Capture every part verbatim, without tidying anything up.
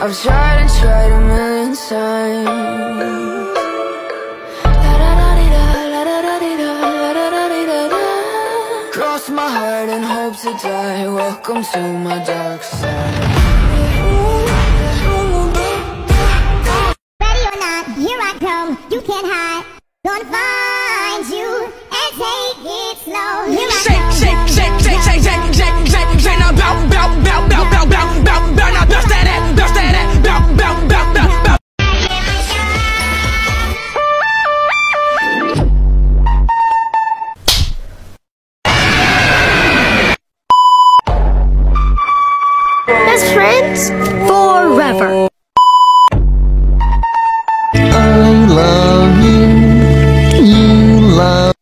I've tried and tried a million times. Cross my heart and hope to die. Welcome to my dark side. Ready or not, here I come. You can't hide. Gonna find you and take it slow. Here I come. Shake, shake, shake, shake, shake, shake, shake, shake. Now bow, bow, bow, bow, bow, bow, bow, bow. Now bounce that ass, bounce that ass, bow, bow, bow, bow, bow. Friends forever. I love you. You love.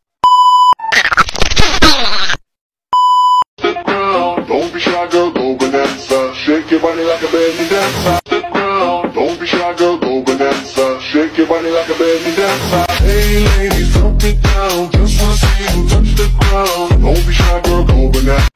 Don't be shy, girl, go bonanza. Shake your body like a belly dancer. Don't be shy, girl, go bonanza. Shake your body like a belly dancer. Hey ladies, don't be down. Just wanna see you touch the ground. Don't be shy, girl, go bonanza.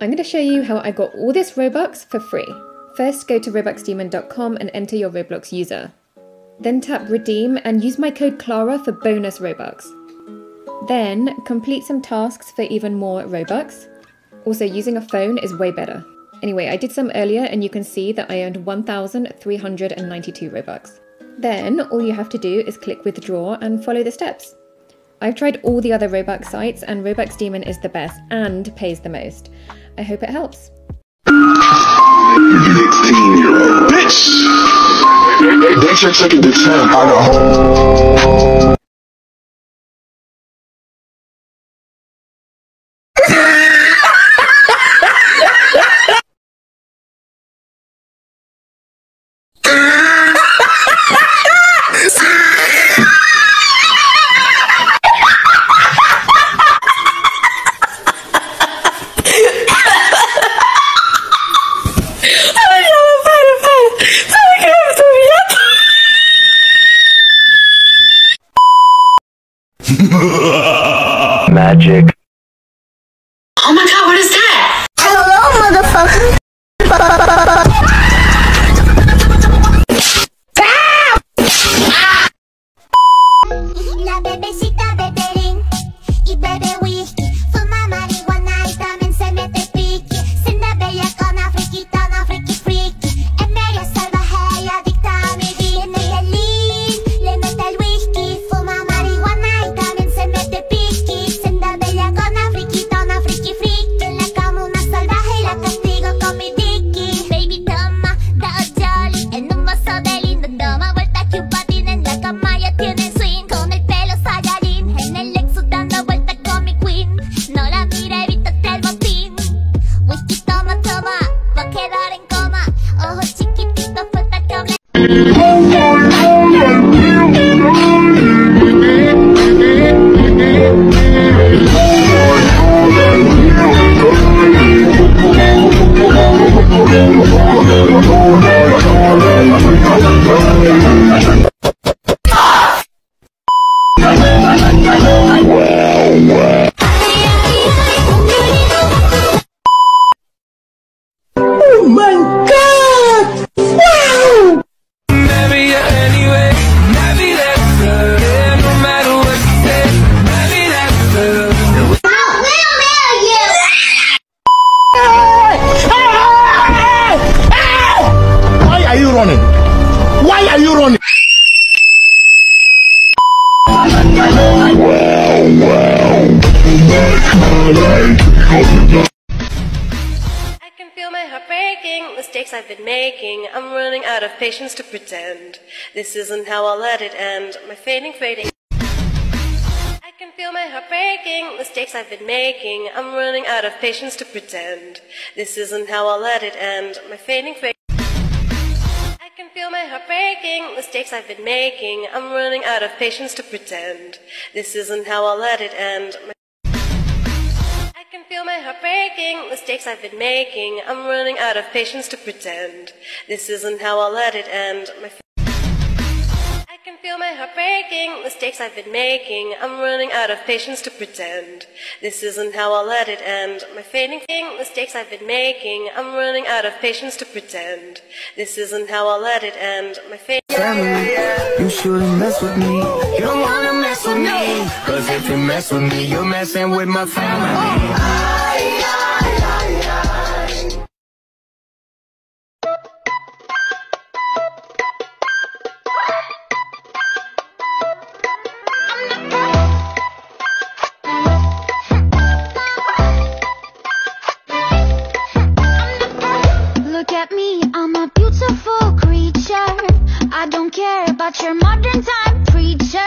I'm going to show you how I got all this Robux for free. First, go to robux demon dot com and enter your Roblox user. Then tap redeem and use my code Clara for bonus Robux. Then complete some tasks for even more Robux. Also, using a phone is way better. Anyway, I did some earlier and you can see that I earned one thousand three hundred ninety-two Robux. Then all you have to do is click withdraw and follow the steps. I've tried all the other Robux sites and Robux Demon is the best and pays the most. I hope it helps. sixteen year old bitch! They should take the time out of home. Magic. Oh my god, what is that? Hello, motherfucker. La bebecita beberín y bebe whisky. Fuma marihuana y también se mete piqui. Se una bella con una friquita, una friki friki. Es medio salvaje y adicta a mi vida. En el lean, le mete el whisky. Fuma marihuana y también se mete piqui. Tiene swing con el pelo sayalín en el Lexus dando vuelta con mi queen. I can feel my heart breaking, mistakes I've been making. I'm running out of patience to pretend. This isn't how I'll let it end. My fading, fading. I can feel my heart breaking, mistakes I've been making. I'm running out of patience to pretend. This isn't how I'll let it end. My fading, fading. I can feel my heart breaking, mistakes I've been making. I'm running out of patience to pretend. This isn't how I'll let it end. I can feel my heart breaking, mistakes I've been making. I'm running out of patience to pretend. This isn't how I'll let it end. My I can feel my heart breaking, mistakes I've been making. I'm running out of patience to pretend. This isn't how I'll let it end. My fading thing, mistakes I've been making. I'm running out of patience to pretend. This isn't how I'll let it end. My fading family, you shouldn't mess with me. You don't wanna mess with me, cause if you mess with me, you're messing with my family. I, I, I. Your modern time preacher,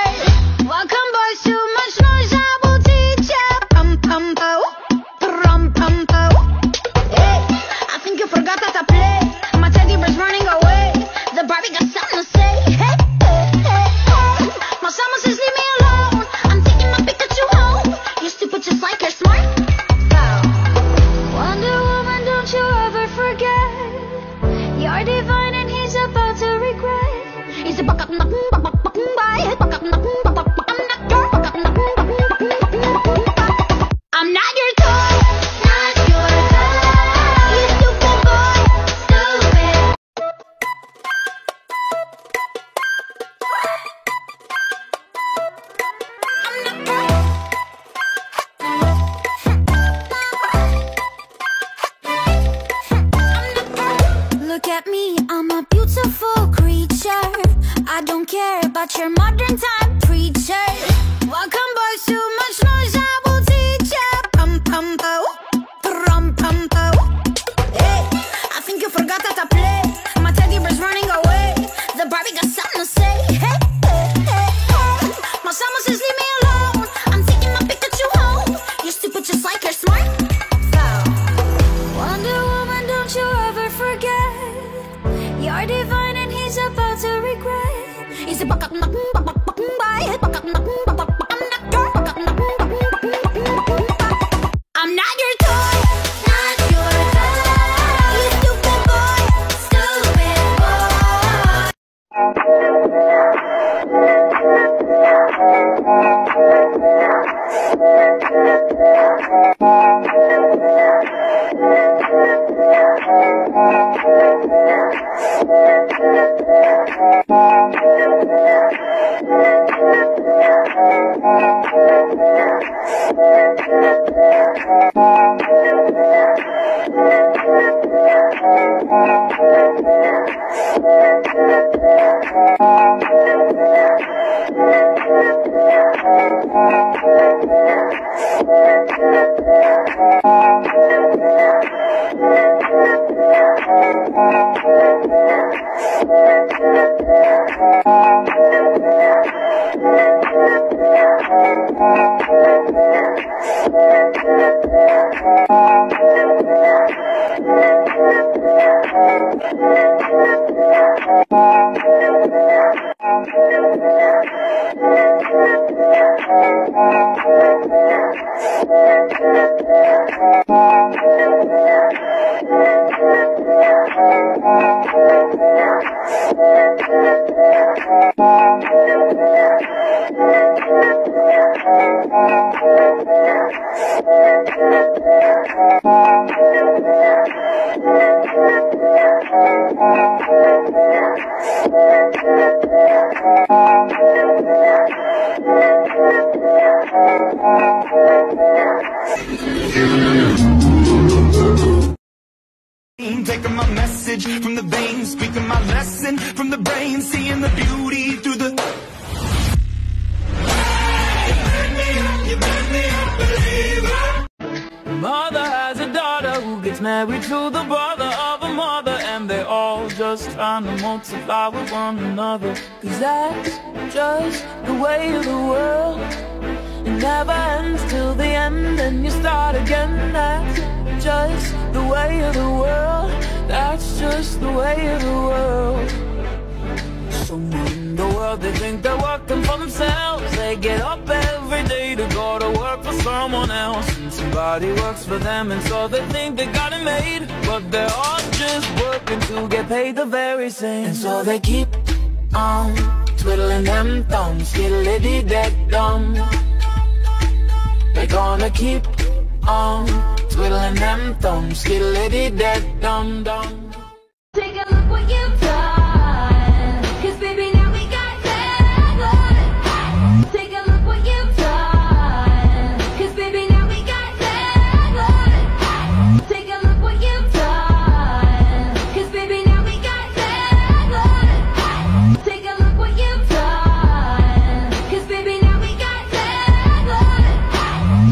welcome boys, too much noise, I will teach ya. Pum pum pow, pum pum pow. Hey, I think you forgot that I play. My teddy bear's running away. The Barbie got something to say. Hey, hey, hey, hey. My someone says leave me alone. I'm taking my Pikachu home. You're stupid just like you're smart. Wow. Wonder Woman, don't you ever forget. You're divine and he's about to regret. Is it buck-up, buck-up, buck-up, buck-up, buck-up, buck-up, buck-up. Your modern time preacher, welcome boys, too much noise, I will teach ya. Pum pum pow, pum pum pow. Hey, I think you forgot that I play. My teddy bear's running away. The Barbie got something to say. Hey, hey, hey, hey. My someone says leave me alone. I'm taking my Pikachu home. You're stupid just like you're smart. Wow. Wonder Woman, don't you ever forget. You're divine and he's about to regret. Is it buck-up, buck-up, buck-up, buck-up, buck-up, buck-up, buck-up. Taking my message from the veins, speaking my lesson from the brain, seeing the beauty through the... Hey, you make me up, you make me a believer. Dad's married to the brother of a mother, and they all just trying to multiply with one another. Cause that's just the way of the world. It never ends till the end, and you start again. That's just the way of the world. That's just the way of the world. Someone in the world, they think they're working for themselves. They get up every day to go to work for someone else, and somebody works for them, and so they think they got it made. But they're all just working to get paid the very same. And so they keep on twiddling them thumbs, skiddly-dee-deck-dum. They're gonna keep on twiddling them thumbs, skiddly-dee-deck-dum-dum. Take a look what you've done, cause baby now we got Clara. Take a look what you've done, cause baby now we got Clara. Take a look what you've done, cause baby now we got Clara. Take a look what you've done, cause baby now we got Clara.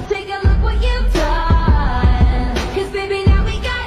Take a look what you've done, cause baby now we got Clara.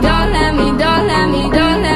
Don't let me, don't let me, don't let me.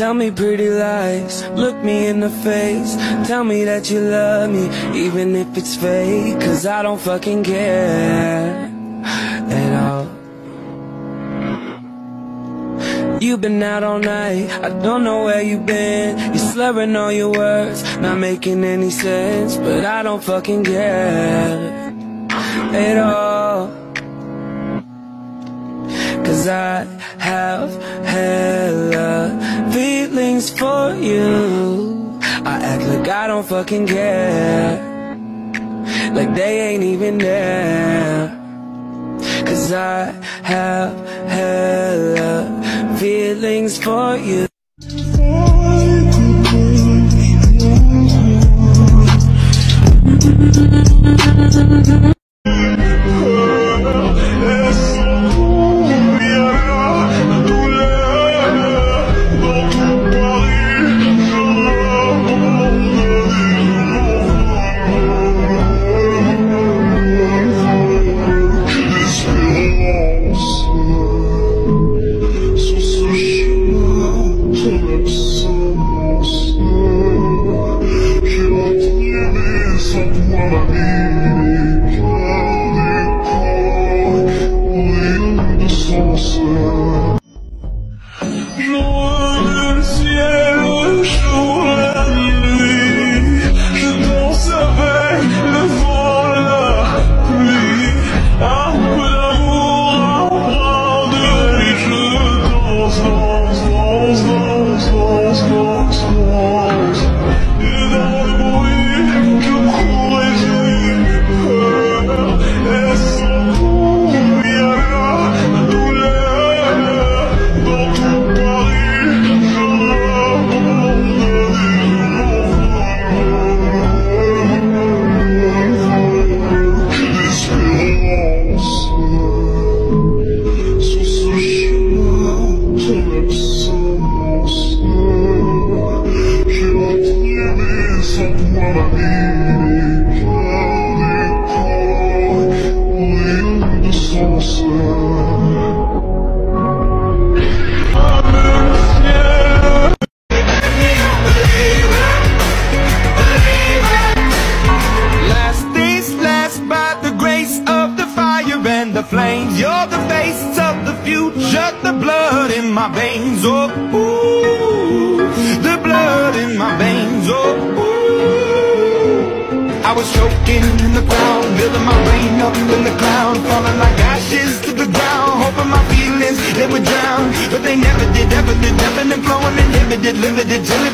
Tell me pretty lies, look me in the face. Tell me that you love me, even if it's fake. Cause I don't fucking care at all. You've been out all night, I don't know where you've been. You're slurring all your words, not making any sense. But I don't fucking care at all. Cause I have hella feelings for you. I act like I don't fucking care, like they ain't even there. Cause I have hella feelings for you.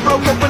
Over,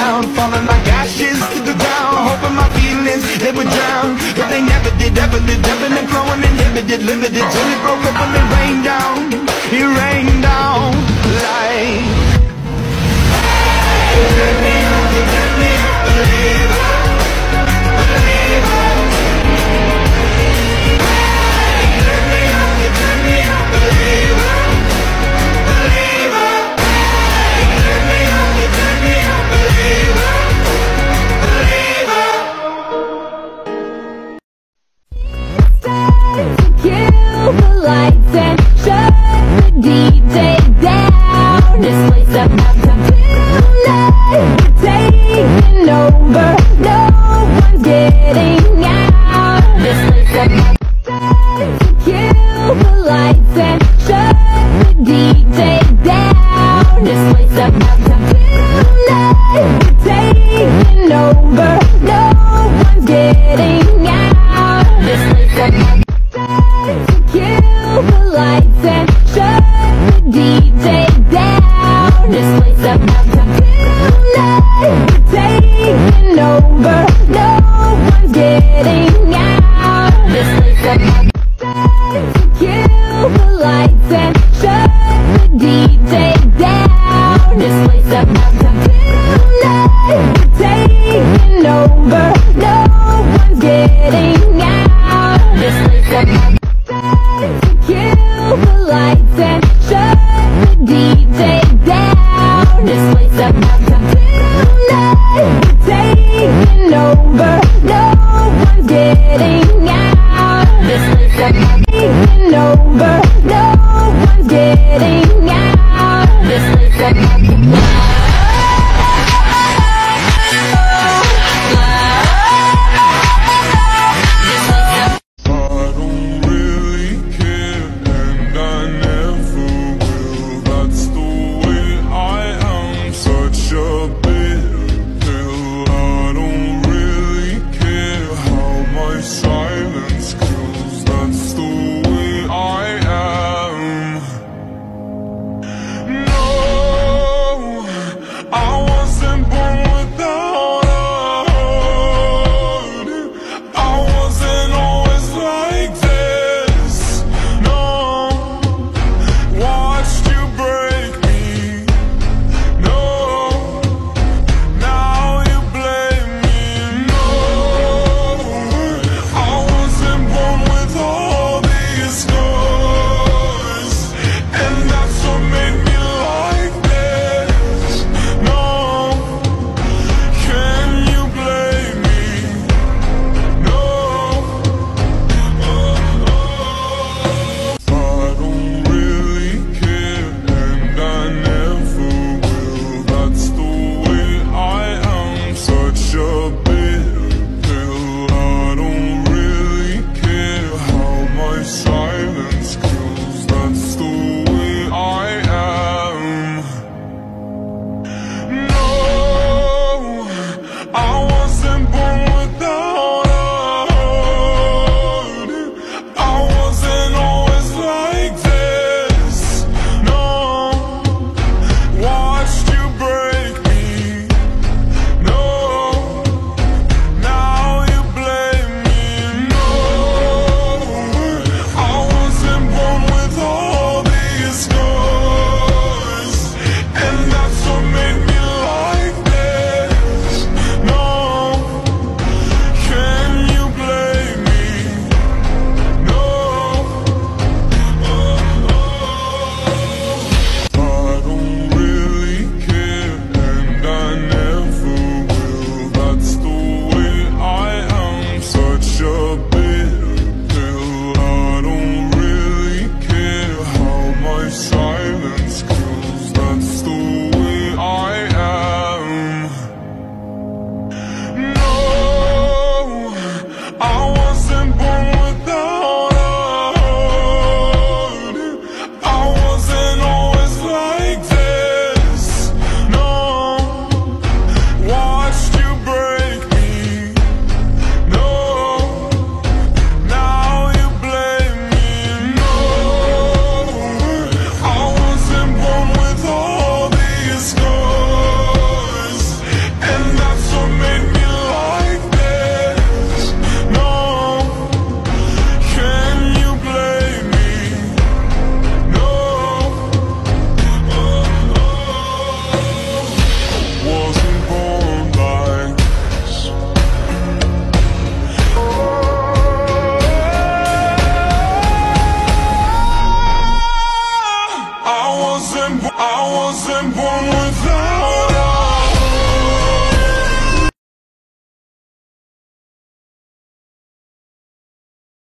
no one's getting out. This place is about to